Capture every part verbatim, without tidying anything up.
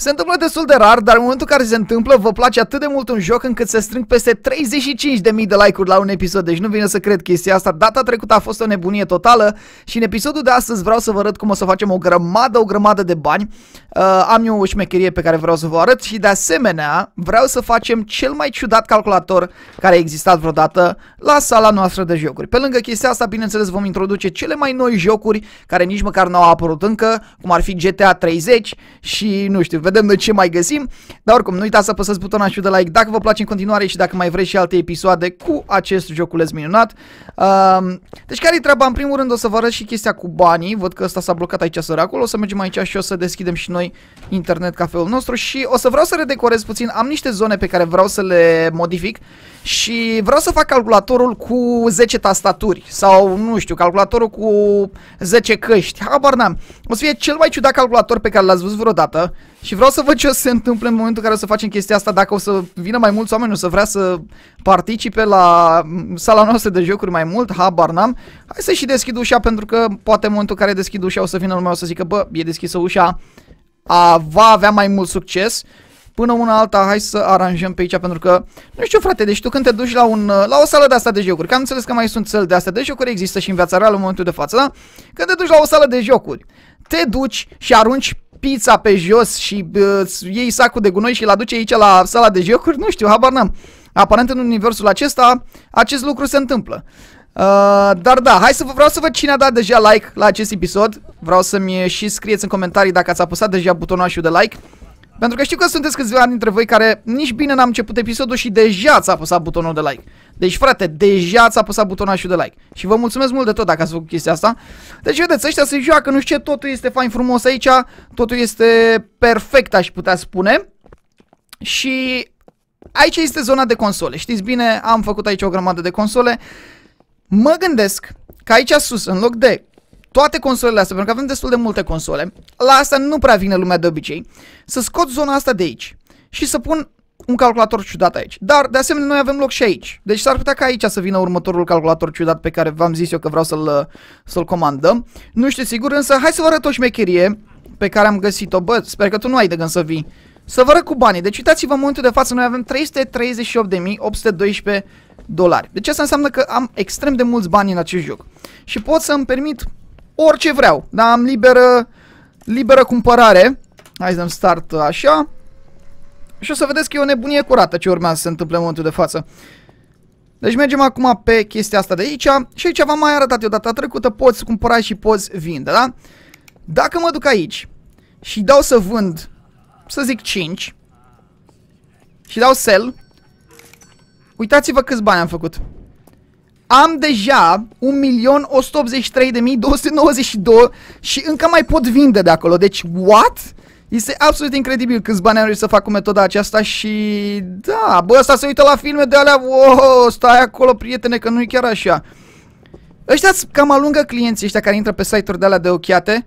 Se întâmplă destul de rar, dar în momentul în care se întâmplă, vă place atât de mult un joc încât se strâng peste treizeci și cinci de mii de like-uri la un episod. Deci nu vine să cred chestia asta. Data trecută a fost o nebunie totală și în episodul de astăzi vreau să vă arăt cum o să facem o grămadă, o grămadă de bani. Uh, am eu o șmecherie pe care vreau să vă arăt și de asemenea vreau să facem cel mai ciudat calculator care a existat vreodată la sala noastră de jocuri. Pe lângă chestia asta, bineînțeles, vom introduce cele mai noi jocuri care nici măcar n-au apărut încă, cum ar fi GTA treizeci și nu știu, vedem noi ce mai găsim, dar oricum nu uitați să apăsați butonul și de like dacă vă place în continuare și dacă mai vreți și alte episoade cu acest joculeț minunat. Uh, deci care-i treaba? În primul rând o să vă arăt și chestia cu banii, văd că ăsta s-a blocat aici săracul, o să mergem aici și o să deschidem și noi internet cafeul nostru și o să vreau să redecorez puțin, am niște zone pe care vreau să le modific și vreau să fac calculatorul cu zece tastaturi sau nu știu, calculatorul cu zece căști, habar n-am. O să fie cel mai ciudat calculator pe care l-ați văzut vreodată. Și vreau să văd ce o să se întâmple în momentul în care o să facem chestia asta, dacă o să vină mai mulți oameni, o să vrea să participe la sala noastră de jocuri mai mult, habar n-am. Hai să și deschid ușa, pentru că poate în momentul în care deschid ușa o să vină lumea, o să zică, bă, e deschisă ușa, a, va avea mai mult succes. Până una alta, hai să aranjăm pe aici, pentru că, nu știu frate, deci tu când te duci la, un, la o sală de asta de jocuri, că am înțeles că mai sunt săli de astea de jocuri, există și în viața reală în momentul de față, da? Când te duci la o sală de jocuri, te duci și arunci pizza pe jos și uh, iei sacul de gunoi și îl aduce aici la sala de jocuri, nu știu, habar n-am. Aparent în universul acesta acest lucru se întâmplă. Uh, dar da, hai să vreau să văd cine a dat deja like la acest episod. Vreau să-mi și scrieți în comentarii dacă ați apăsat deja butonașul de like, pentru că știu că sunteți câțiva dintre voi care nici bine n-am început episodul și deja ați apăsat butonul de like. Deci frate, deja ați apăsat butonașul de like și vă mulțumesc mult de tot dacă ați făcut chestia asta. Deci vedeți, ăștia se joacă, nu știu ce, totul este fain frumos aici, totul este perfect, aș putea spune. Și aici este zona de console, știți bine, am făcut aici o grămadă de console. Mă gândesc că aici sus, în loc de toate consolele astea, pentru că avem destul de multe console, la asta nu prea vine lumea de obicei, să scot zona asta de aici și să pun un calculator ciudat aici. Dar de asemenea noi avem loc și aici, deci s-ar putea ca aici să vină următorul calculator ciudat pe care v-am zis eu că vreau să-l să-l comandăm. Nu știu sigur, însă hai să vă arăt o șmecherie pe care am găsit-o. Bă, sper că tu nu ai de gând să vii. Să vă arăt cu banii, deci uitați-vă în momentul de față noi avem trei sute treizeci și opt de mii opt sute doisprezece dolari. Deci asta înseamnă că am extrem de mulți bani în acest joc și pot să-mi permit orice vreau, dar am liberă, liberă cumpărare. Hai să-mi start așa. Și o să vedeți că e o nebunie curată ce urmează să se întâmple în momentul de față. Deci mergem acum pe chestia asta de aici. Și aici v-am mai arătat eu data trecută, poți cumpăra și poți vinde, da? Dacă mă duc aici și dau să vând, să zic cinci, și dau sell, uitați-vă câți bani am făcut. Am deja un milion o sută optzeci și trei de mii două sute nouăzeci și doi și încă mai pot vinde de acolo. Deci, what? Este absolut incredibil câți bani am reușit să fac cu metoda aceasta și... Da, bă, ăsta se uită la filme de alea, wow, stai acolo, prietene, că nu e chiar așa. Ăștia cam alungă clienții ăștia care intră pe site-uri de alea de ochiate.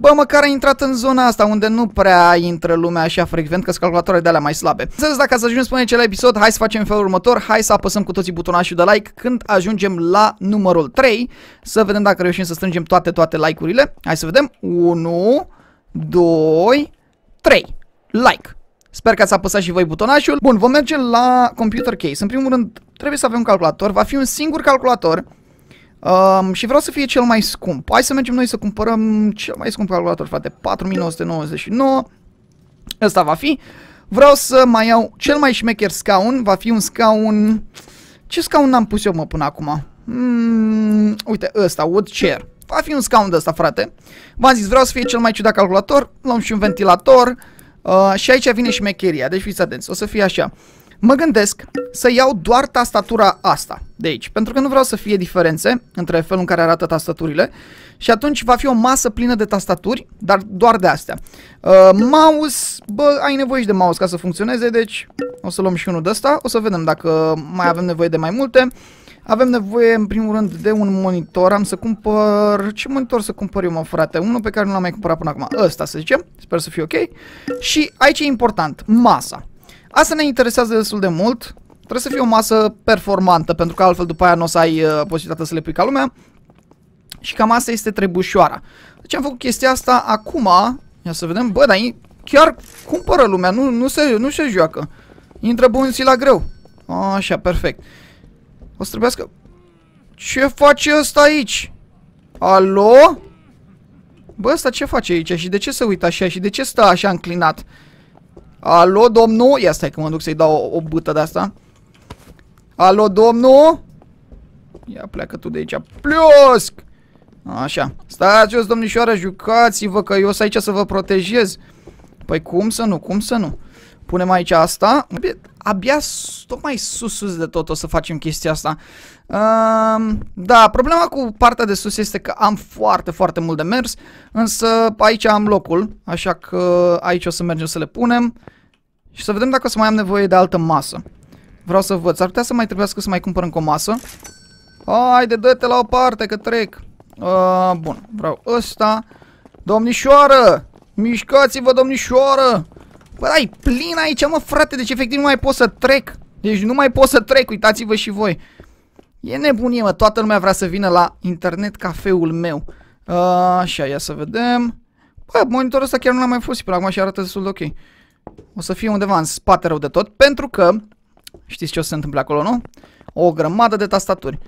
Bă, măcar a intrat în zona asta unde nu prea intră lumea așa frecvent, că sunt calculatoarele de alea mai slabe. Înțeles, dacă ați ajuns până în acel episod, hai să facem felul următor, hai să apăsăm cu toții butonașul de like când ajungem la numărul trei, să vedem dacă reușim să strângem toate, toate like-urile. Hai să vedem, unu, doi, trei, like. Sper că ați apăsat și voi butonașul. Bun, vom merge la computer case. În primul rând, trebuie să avem un calculator, va fi un singur calculator. Um, și vreau să fie cel mai scump. Hai să mergem noi să cumpărăm cel mai scump calculator, frate, patru mii nouă sute nouăzeci și nouă. Ăsta va fi. Vreau să mai iau cel mai șmecher scaun. Va fi un scaun... Ce scaun n-am pus eu, mă, până acum? Mm, uite, ăsta, wood chair. Va fi un scaun de ăsta, frate. V-am zis, vreau să fie cel mai ciudat calculator. Luăm și un ventilator. uh, Și aici vine șmecheria, deci fiți atenți. O să fie așa. Mă gândesc să iau doar tastatura asta de aici, pentru că nu vreau să fie diferențe între felul în care arată tastaturile. Și atunci va fi o masă plină de tastaturi, dar doar de astea. uh, Mouse, bă, ai nevoie și de mouse ca să funcționeze, deci o să luăm și unul de ăsta. O să vedem dacă mai avem nevoie de mai multe. Avem nevoie în primul rând de un monitor. Am să cumpăr... Ce monitor să cumpăr eu, mă, frate? Unul pe care nu l-am mai cumpărat până acum. Ăsta, să zicem, sper să fie ok. Și aici e important, masa. Asta ne interesează destul de mult. Trebuie să fie o masă performantă, pentru că altfel după aia nu o să ai uh, posibilitatea să le pui ca lumea. Și cam asta este trebușoara. Deci am făcut chestia asta acum. Ia să vedem. Bă, dar e chiar cumpără lumea, nu, nu, se, nu se joacă. Intră bun zi la greu. Așa, perfect. O să trebuiască... Ce face ăsta aici? Alo? Bă, ăsta ce face aici? Și de ce se uită așa? Și de ce stă așa înclinat? Alo, domnul? Ia stai că mă duc să-i dau o, o bâtă de asta. Alo, domnul? Ia pleacă tu de aici. Pliosc! Așa. Stați jos, domnișoară, jucați-vă că eu sunt aici să vă protejez. Păi cum să nu, cum să nu? Punem aici asta. Abia tot mai sus, sus de tot o să facem chestia asta. Um, da, problema cu partea de sus este că am foarte, foarte mult de mers. Însă aici am locul. Așa că aici o să mergem să le punem. Și să vedem dacă o să mai am nevoie de altă masă. Vreau să văd. S-ar putea să mai trebuiască să mai cumpăr încă o masă. Haide, dă-te la o parte că trec. Uh, bun, vreau ăsta. Domnișoară! Mișcați-vă, domnișoară! Bă, ai plin aici, mă, frate, deci efectiv nu mai pot să trec. Deci nu mai pot să trec, uitați-vă și voi. E nebunie, mă, toată lumea vrea să vină la internet cafeul meu. A, așa, ia să vedem. Bă, monitorul ăsta chiar nu l-a mai fost până acum și arată destul de ok. O să fie undeva în spate rău de tot, pentru că... Știți ce o să se întâmple acolo, nu? O grămadă de tastaturi.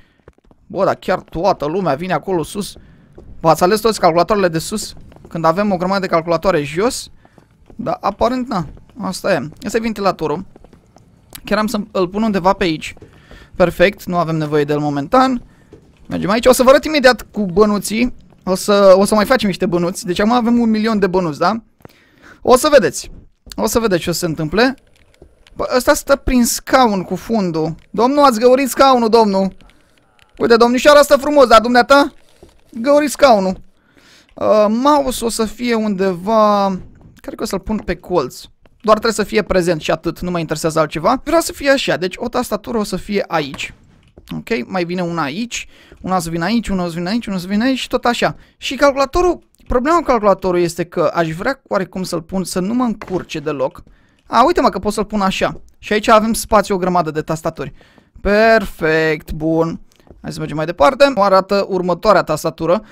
Bă, dar chiar toată lumea vine acolo sus. V-ați ales toți calculatoarele de sus? Când avem o grămadă de calculatoare jos... Da, aparent, na, asta e. Asta e ventilatorul. Chiar am să-l pun undeva pe aici. Perfect, nu avem nevoie de el momentan. Mergem aici, o să vă arăt imediat cu bănuții. O să, o să mai facem niște bănuți. Deci acum avem un milion de bănuți, da? O să vedeți. O să vedeți ce o să se întâmple. Bă, ăsta stă prin scaun cu fundul. Domnul, ați găurit scaunul, domnul. Uite, domnișoara stă frumos, dar dumneata? Găurit scaunul. Uh, mouse o să fie undeva... Cred că o să-l pun pe colț. Doar trebuie să fie prezent și atât, nu mă interesează altceva. Vreau să fie așa, deci o tastatură o să fie aici. Ok, mai vine una aici, una o să vină aici, una o să vină aici, una o să vină aici și tot așa. Și calculatorul, problema cu calculatorul este că aș vrea oarecum să-l pun să nu mă încurce deloc. A, uite-mă că pot să-l pun așa. Și aici avem spațiu o grămadă de tastaturi. Perfect, bun. Hai să mergem mai departe. O arată următoarea tastatură.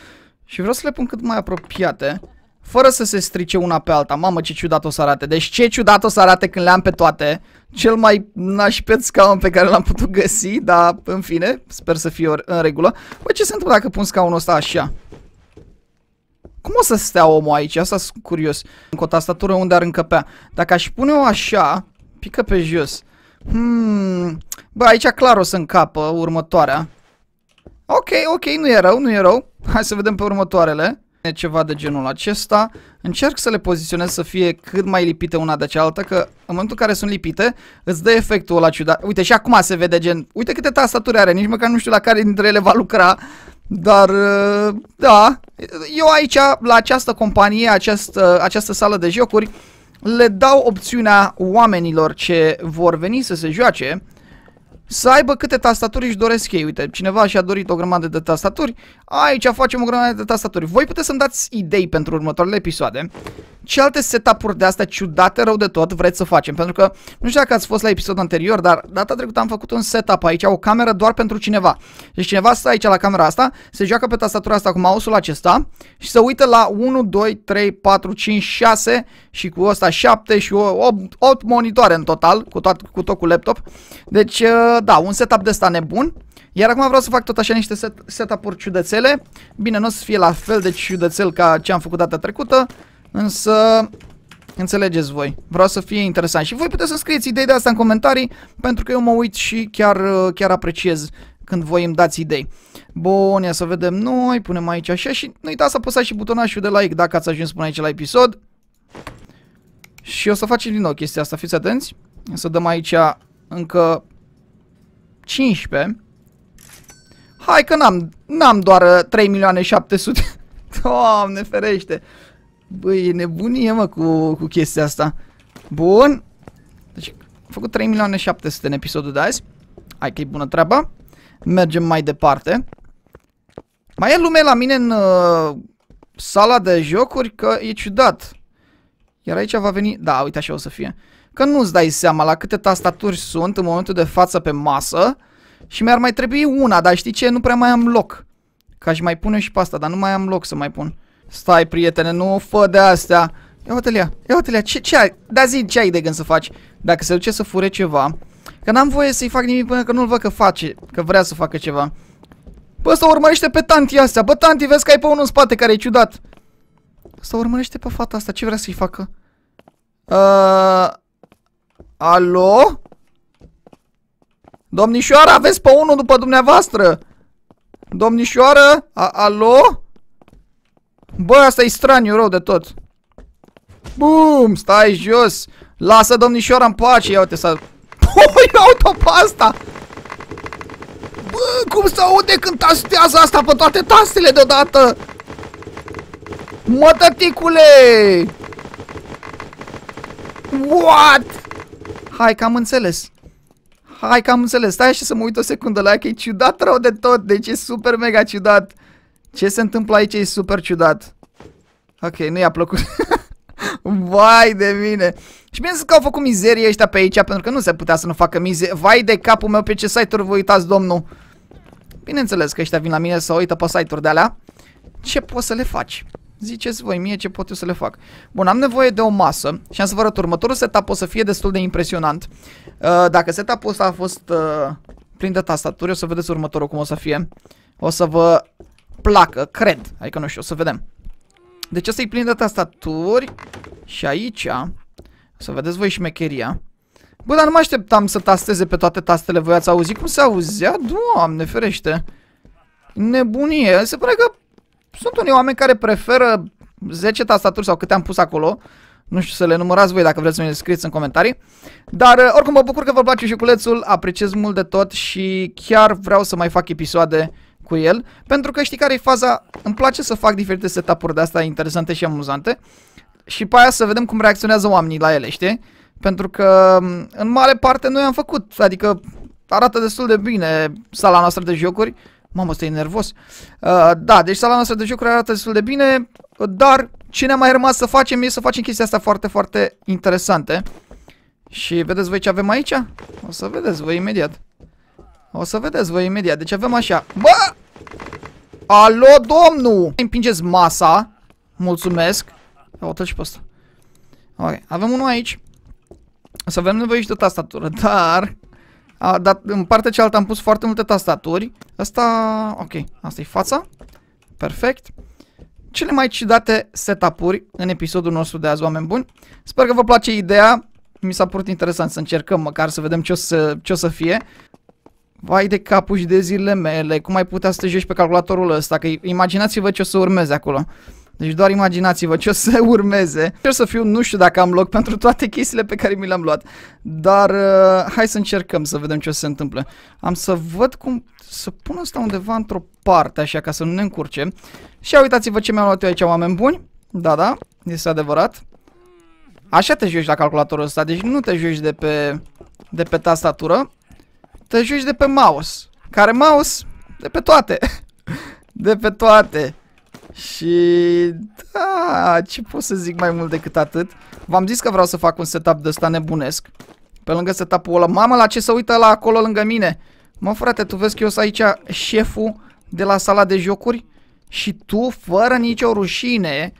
Și vreau să le pun cât mai apropiate. Fără să se strice una pe alta. Mamă, ce ciudat o să arate. Deci ce ciudat o să arate când le am pe toate. Cel mai nașpet scaun pe care l-am putut găsi. Dar în fine, sper să fie în regulă. Bă, ce se întâmplă dacă pun scaunul ăsta așa? Cum o să stea omul aici? Asta sunt curios. Încă o tastatură unde ar încăpea. Dacă aș pune-o așa, pică pe jos. Hmm. Bă, aici clar o să încapă următoarea. Ok, ok, nu e rău, nu e rău. Hai să vedem pe următoarele. Ceva de genul acesta. Încerc să le poziționez să fie cât mai lipite una de cealaltă, că în momentul în care sunt lipite îți dă efectul ăla ciudat. Uite și acum se vede gen, uite câte tastaturi are, nici măcar nu știu la care dintre ele va lucra. Dar da, eu aici la această companie, această, această sală de jocuri le dau opțiunea oamenilor ce vor veni să se joace să aibă câte tastaturi își doresc ei. Uite, cineva și-a dorit o grămadă de tastaturi. Aici facem o grămadă de tastaturi. Voi puteți să-mi dați idei pentru următoarele episoade. Ce alte setup-uri de astea ciudate rău de tot vreți să facem? Pentru că nu știu dacă ați fost la episodul anterior, dar data trecută am făcut un setup aici, o cameră doar pentru cineva. Deci cineva stă aici la camera asta, se joacă pe tastatura asta cu mouse-ul acesta și se uită la unu, doi, trei, patru, cinci, șase și cu ăsta șapte și opt monitoare în total, cu tot cu, tot cu laptop. Deci da, un setup de ăsta nebun. Iar acum vreau să fac tot așa niște set, setup-uri ciudățele. Bine, nu o să fie la fel de ciudățel ca ce am făcut data trecută. Însă, înțelegeți voi, vreau să fie interesant și voi puteți să scrieți idei de asta în comentarii, pentru că eu mă uit și chiar, chiar apreciez când voi îmi dați idei. Bun, ia să vedem noi, punem aici așa și nu uitați să apăsați și butonașul de like dacă ați ajuns până aici la episod. Și o să facem din nou chestia asta, fiți atenți, să dăm aici încă cincisprezece. Hai că n-am, n-am doar trei milioane șapte sute. Doamne ferește! Băi, e nebunie, mă, cu, cu chestia asta. Bun. Deci, am făcut trei milioane șapte sute în episodul de azi. Hai că e bună treaba. Mergem mai departe. Mai e lume la mine în uh, sala de jocuri, că e ciudat. Iar aici va veni... Da, uite, așa o să fie. Că nu-ți dai seama la câte tastaturi sunt în momentul de față pe masă. Și mi-ar mai trebui una, dar știi ce? Nu prea mai am loc. Că aș mai pune și pe asta, dar nu mai am loc să mai pun. Stai, prietene, nu fă de astea. Ia uite-l ea, ia uite-l ea, ce, ce ai? Da, zi, ce ai de gând să faci? Dacă se duce să fure ceva. Că n-am voie să-i fac nimic până că nu-l văd că face, că vrea să facă ceva. Bă, ăsta urmărește pe tanti astea. Bă, tanti, vezi că ai pe unul în spate care e ciudat. Ăsta urmărește pe fata asta, ce vrea să-i facă? Uh, alo? Domnișoara, aveți pe unul după dumneavoastră? Domnișoară? A alo? Bă, asta e straniu rău de tot. Bum, stai jos. Lasă domnișoara în pace. Ia uite să... Bă, ia uite-o pe asta. Bă, cum se aude când tastează asta pe toate tastele deodată? Mă, tăticule! What? Hai că am înțeles. Hai că am înțeles. Stai și să mă uit o secundă la ea, că e ciudat rău de tot. Deci e super mega ciudat. Ce se întâmplă aici e super ciudat. Ok, nu i-a plăcut. Vai de mine. Și bine că au făcut mizerie ăștia pe aici, pentru că nu se putea să nu facă mizerie. Vai de capul meu, pe ce site-uri vă uitați, domnul. Bineînțeles că ăștia vin la mine să uită pe site-uri de-alea. Ce poți să le faci? Ziceți voi mie ce pot eu să le fac. Bun, am nevoie de o masă și am să vă arăt următorul setup, o să fie destul de impresionant. uh, Dacă setup-ul ăsta a fost uh, plin de tastaturi, o să vedeți următorul cum o să fie. O să vă placă, cred, adică nu știu, o să vedem. Deci ăsta e plin de tastaturi. Și aici o să vedeți voi șmecheria. Bă, dar nu mă așteptam să tasteze pe toate tastele. Voi ați auzit cum se auzea? Doamne ferește, nebunie. Se pare că sunt unii oameni care preferă zece tastaturi sau câte am pus acolo. Nu știu, să le numărați voi dacă vreți să ne scrieți în comentarii. Dar oricum mă bucur că vă place joculețul, apreciez mult de tot și chiar vreau să mai fac episoade cu el. Pentru că știi care e faza? Îmi place să fac diferite setup-uri de astea interesante și amuzante. Și pe aia să vedem cum reacționează oamenii la ele, știi? Pentru că în mare parte noi am făcut, adică arată destul de bine sala noastră de jocuri. Mamă, stai nervos. Uh, da, deci sala noastră de jocuri arată destul de bine, dar ce ne-a mai rămas să facem e să facem chestia asta foarte, foarte interesante. Și vedeți voi ce avem aici? O să vedeți voi imediat. O să vedeți voi imediat. Deci avem așa. Bă! Alo, domnul! Împingeți masa. Mulțumesc. O trec și pe asta. Ok, avem unul aici. O să avem nevoie și de tastatură, dar... A, dar în partea cealaltă am pus foarte multe tastaturi. Asta, ok, asta e fața. Perfect. Cele mai ciudate setup-uri în episodul nostru de azi, oameni buni. Sper că vă place ideea. Mi s-a părut interesant să încercăm măcar să vedem ce o să, ce o să fie. Vai de capul și de zilele mele. Cum ai putea să te joci pe calculatorul ăsta? Că imaginați-vă ce o să urmeze acolo. Deci doar imaginați-vă ce o să urmeze. Ce o să fiu, nu știu dacă am loc pentru toate chestiile pe care mi le-am luat. Dar uh, hai să încercăm să vedem ce o să se întâmple. Am să văd cum să pun asta undeva într-o parte așa ca să nu ne încurce. Și uitați-vă ce mi-am luat eu aici, oameni buni. Da, da, este adevărat. Așa te joci la calculatorul ăsta, deci nu te joci de pe, de pe tastatură. Te joci de pe mouse. Care mouse? De pe toate. De pe toate. Și da, ce pot să zic mai mult decât atât. V-am zis că vreau să fac un setup de ăsta nebunesc. Pe lângă setup-ul ăla. Mamă, la ce se uită la acolo lângă mine? Mă, frate, tu vezi că eu sunt aici șeful de la sala de jocuri? Și tu, fără nicio rușine,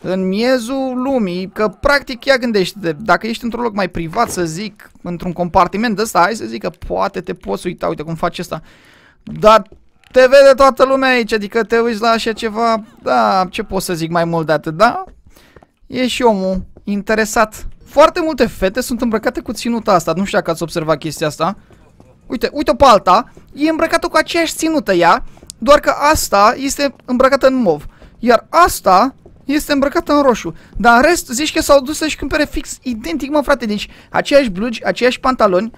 în miezul lumii, că practic ea gândește, dacă ești într-un loc mai privat, să zic, într-un compartiment de ăsta, hai să zic că poate te poți uita, uite cum faci asta. Dar... te vede toată lumea aici, adică te uiți la așa ceva, da, ce pot să zic mai mult de atât, da? E și omul interesat. Foarte multe fete sunt îmbrăcate cu ținuta asta, nu știu dacă ați observat chestia asta. Uite, uite-o pe alta, e îmbrăcată cu aceeași ținută ea, doar că asta este îmbrăcată în mov, iar asta este îmbrăcată în roșu. Dar în rest zici că s-au dus să-și cumpere fix identic, mă frate, deci aceiași blugi, aceiași pantaloni.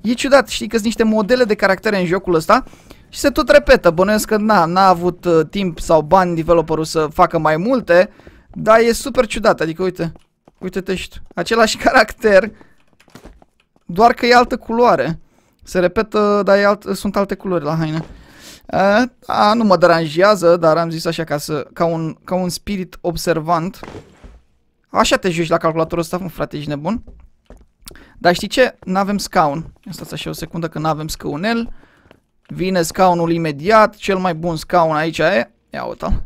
E ciudat, știi că sunt niște modele de caractere în jocul ăsta. Și se tot repetă, bănuiesc că n-a, n-a avut uh, timp sau bani developerul să facă mai multe. Dar e super ciudat, adică uite, uite-te și tu, același caracter, doar că e altă culoare. Se repetă, dar e alt, sunt alte culori la haine. uh, a, Nu mă deranjează, dar am zis așa ca, să, ca, un, ca un spirit observant. Așa te joci la calculatorul ăsta, mă frate, ești nebun. Dar știi ce? N-avem scaun. Stați așa o secundă că n-avem scaunel. Vine scaunul imediat, cel mai bun scaun aici e. Ia uita.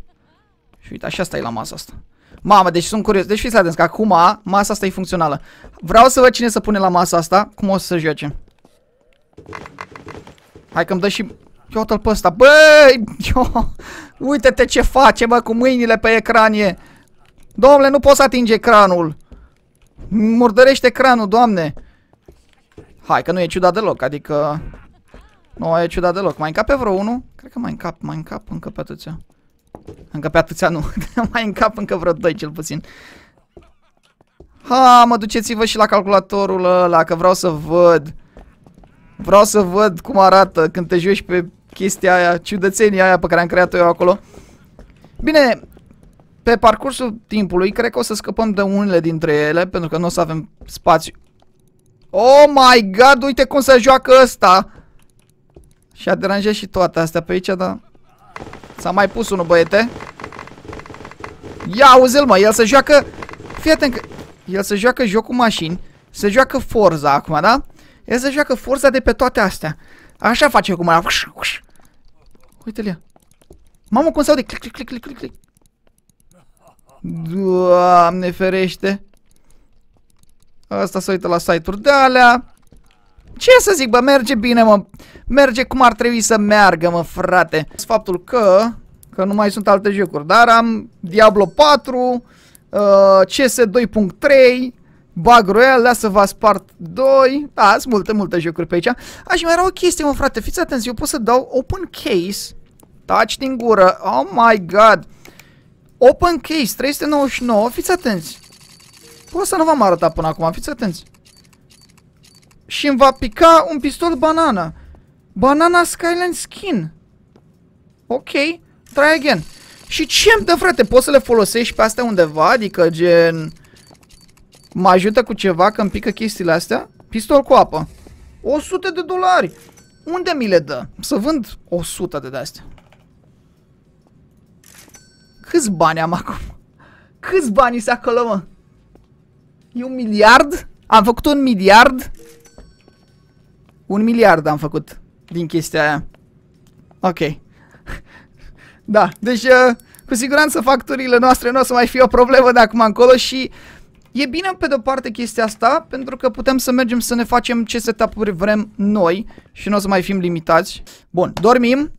Și uite, așa stai la masa asta. Mamă, deci sunt curios. Deci fiți atenți că acum masa asta e funcțională. Vreau să văd cine se pune la masa asta. Cum o să joace. Hai că-mi dă și... Iată-l pe ăsta. Băi! Uite-te ce face, bă, cu mâinile pe ecran e. Domnule, nu poți să atingi ecranul. Murdărește ecranul, doamne. Hai că nu e ciudat deloc, adică... Nu e ciudat deloc. Mai încape vreo unul? Cred că mai încap, mai încap încă pe atâția. Încă pe atâția nu. Mai încap încă vreo doi cel puțin. Ha, mă, duceți-vă și la calculatorul ăla, că vreau să văd. Vreau să văd cum arată când te joci pe chestia aia, ciudățenia aia pe care am creat-o eu acolo. Bine, pe parcursul timpului, cred că o să scăpăm de unele dintre ele, pentru că nu o să avem spațiu. Oh my god, uite cum se joacă ăsta! Și-a deranjat și toate astea pe aici, dar... S-a mai pus unul, băiete. Ia, auzi-l, mă, el se joacă... Fii atent că... El se joacă joc cu mașini, se joacă Forza acum, da? El se joacă Forza de pe toate astea. Așa face cum era. Uite-l ia. Mamă, cum se aude. Clic, clic, clic, clic, clic. Doamne ferește. Asta se uită la site-uri de-alea. Ce să zic, bă, merge bine, mă. Merge cum ar trebui să meargă, mă, frate. Faptul că, că nu mai sunt alte jocuri, dar am Diablo patru, uh, C S doi punct trei, Bug Royale, lasă vă spart doi. Da, sunt multe, multe jocuri pe aici. A, și mai era o chestie, mă, frate, fiți atenți, eu pot să dau open case. Taci din gură, oh my god. Open case, trei sute nouăzeci și nouă, fiți atenți. Păi să nu v-am arătat până acum, fiți atenți. Și îmi va pica un pistol banana. Banana Skyline skin. Ok, try again. Și ce-mi dă, frate, poți să le folosești pe astea undeva? Adică gen... Mă ajută cu ceva că îmi pică chestiile astea? Pistol cu apă. o sută de dolari. Unde mi le dă? Să vând o sută de de-astea. Câți bani am acum? Câți bani se acolo, mă? E un miliard? Am făcut un miliard? Un miliard am făcut din chestia aia. Ok. Da, deci uh, cu siguranță facturile noastre nu o să mai fie o problemă de acum încolo și... E bine pe de-o parte chestia asta, pentru că putem să mergem să ne facem ce setup-uri vrem noi și nu o să mai fim limitați. Bun, dormim.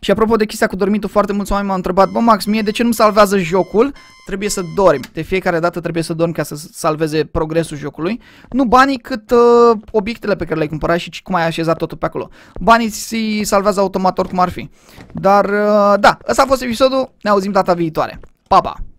Și apropo de chestia cu dormitul, foarte mulți oameni m-au întrebat: bă, Max, mie de ce nu salvează jocul? Trebuie să dormi. De fiecare dată trebuie să dormi ca să salveze progresul jocului. Nu banii, cât uh, obiectele pe care le-ai cumpărat și cum ai așezat totul pe acolo. Banii se salvează automat oricum ar fi. Dar, uh, da, ăsta a fost episodul. Ne auzim data viitoare. Pa, pa!